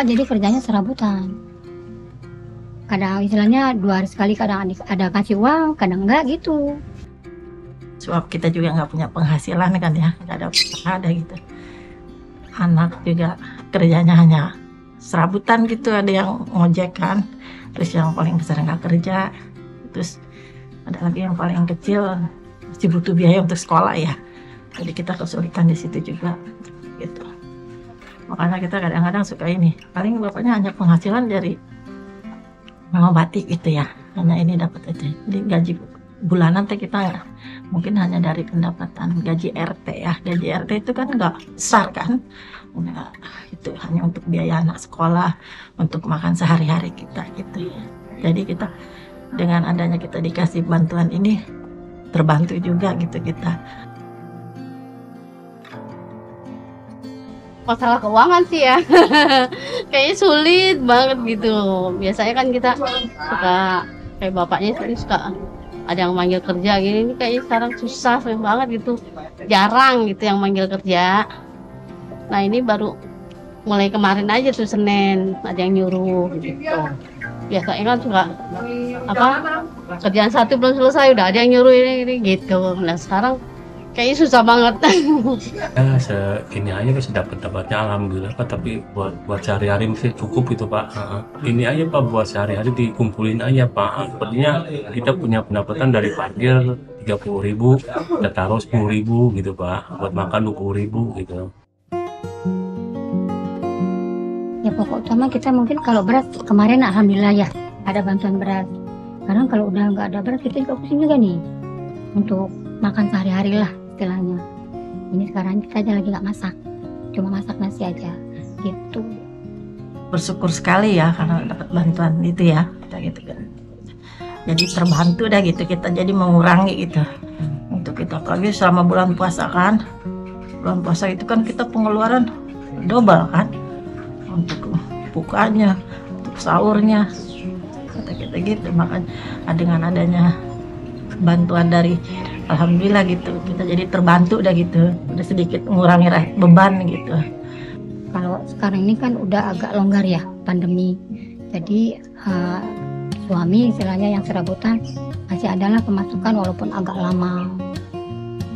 Bapak jadi kerjanya serabutan. Kadang istilahnya 2 hari sekali, kadang ada kasih uang, kadang enggak gitu. Sebab kita juga nggak punya penghasilan kan ya, nggak ada usaha ada gitu. Anak juga kerjanya hanya serabutan gitu, ada yang ngojek kan, terus yang paling besar nggak kerja, terus ada lagi yang paling kecil masih butuh biaya untuk sekolah ya. Jadi kita kesulitan di situ juga gitu. Makanya kita kadang-kadang suka ini, paling bapaknya hanya penghasilan dari mama batik gitu ya, hanya ini dapat aja. Jadi gaji bulanan teh kita mungkin hanya dari pendapatan gaji RT ya. Gaji RT itu kan nggak besar kan, nggak, itu hanya untuk biaya anak sekolah, untuk makan sehari-hari kita gitu ya. Jadi kita dengan adanya kita dikasih bantuan ini terbantu juga gitu kita. Masalah keuangan sih ya kayaknya sulit banget gitu. Biasanya kan kita suka kayak bapaknya suka ada yang manggil kerja gini, kayaknya sekarang susah banget gitu, jarang gitu yang manggil kerja. Nah ini baru mulai kemarin aja tuh Senin ada yang nyuruh gitu. Biasanya kan suka apa kerjaan satu belum selesai udah ada yang nyuruh ini gitu. Nah sekarang kayaknya susah banget. Ya segini aja masih dapat-dapatnya alhamdulillah Pak, tapi buat sehari-hari mesti cukup itu Pak. Ini aja Pak buat sehari-hari dikumpulin aja Pak. Sepertinya kita punya pendapatan dari parkir 30.000, kita taruh 10.000 gitu Pak, buat makan 20.000 gitu. Ya pokok utama kita mungkin kalau beras kemarin alhamdulillah ya ada bantuan beras. Sekarang kalau udah nggak ada beras kita juga pusing juga nih untuk makan sehari-hari lah. Istilahnya ini sekarang kita aja lagi nggak masak, cuma masak nasi aja gitu. Bersyukur sekali ya karena dapat bantuan itu ya, kita gitu kan jadi terbantu dah gitu, kita jadi mengurangi gitu untuk kita. Apalagi selama bulan puasa kan, bulan puasa itu kan kita pengeluaran double kan, untuk bukanya, untuk sahurnya, kita gitu. Makanya dengan adanya bantuan dari alhamdulillah gitu, kita jadi terbantu udah gitu, udah sedikit mengurangi beban gitu. Kalau sekarang ini kan udah agak longgar ya pandemi, jadi suami istilahnya yang serabutan masih adalah pemasukan walaupun agak lama,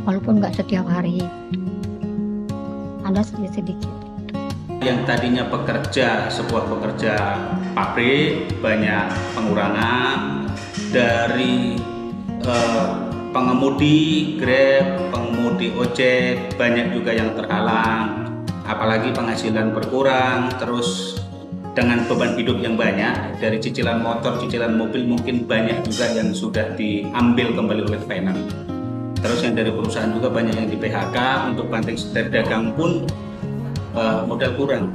walaupun nggak setiap hari, ada sedikit-sedikit. Yang tadinya pekerja, sebuah pekerja pabrik banyak pengurangan dari pengemudi Grab, pengemudi ojek, banyak juga yang terhalang, apalagi penghasilan berkurang, terus dengan beban hidup yang banyak, dari cicilan motor, cicilan mobil mungkin banyak juga yang sudah diambil kembali oleh finance. Terus yang dari perusahaan juga banyak yang di PHK, untuk banting setir dagang pun modal kurang.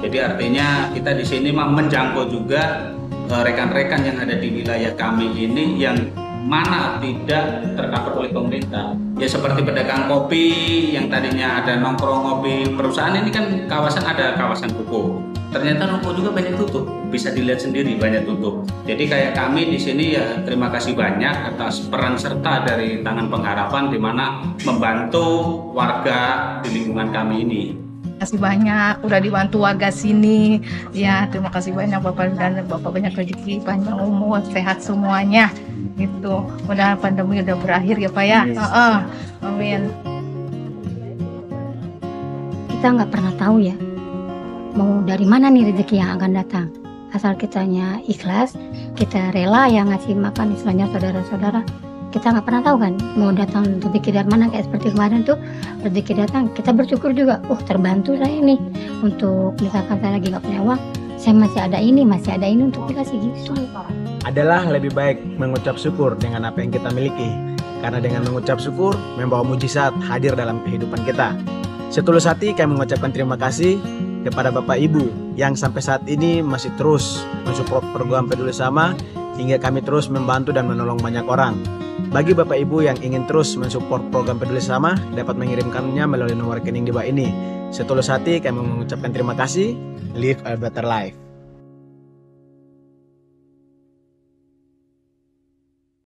Jadi artinya kita di sini menjangkau juga rekan-rekan yang ada di wilayah kami ini yang mana tidak tercover oleh pemerintah. Ya seperti pedagang kopi yang tadinya ada nongkrong kopi, perusahaan ini kan kawasan ada kawasan ruko. Ternyata ruko juga banyak tutup, bisa dilihat sendiri banyak tutup. Jadi kayak kami di sini ya terima kasih banyak atas peran serta dari Tangan Pengharapan di mana membantu warga di lingkungan kami ini. Terima kasih banyak udah dibantu warga sini ya, terima kasih banyak Bapak, dan Bapak banyak rezeki, banyak umur, sehat semuanya gitu. Mudah-mudahan pandemi udah berakhir ya Pak ya. Amin. Kita nggak pernah tahu ya mau dari mana nih rezeki yang akan datang, asal kitanya ikhlas, kita rela yang ngasih makan istilahnya saudara-saudara. Kita nggak pernah tahu kan mau datang rezeki dari mana, kayak seperti kemarin tuh rezeki datang, kita bersyukur juga, terbantu saya nih, untuk misalkan saya lagi nggak punya uang, saya masih ada ini untuk dikasih gitu. Adalah lebih baik mengucap syukur dengan apa yang kita miliki, karena dengan mengucap syukur membawa mujizat hadir dalam kehidupan kita. Setulus hati kami mengucapkan terima kasih kepada Bapak Ibu yang sampai saat ini masih terus mensupport program Peduli Sesama hingga kami terus membantu dan menolong banyak orang. Bagi Bapak Ibu yang ingin terus mensupport program Peduli Sesama dapat mengirimkannya melalui nomor rekening di bawah ini. Setulus hati kami mengucapkan terima kasih. Live a better life.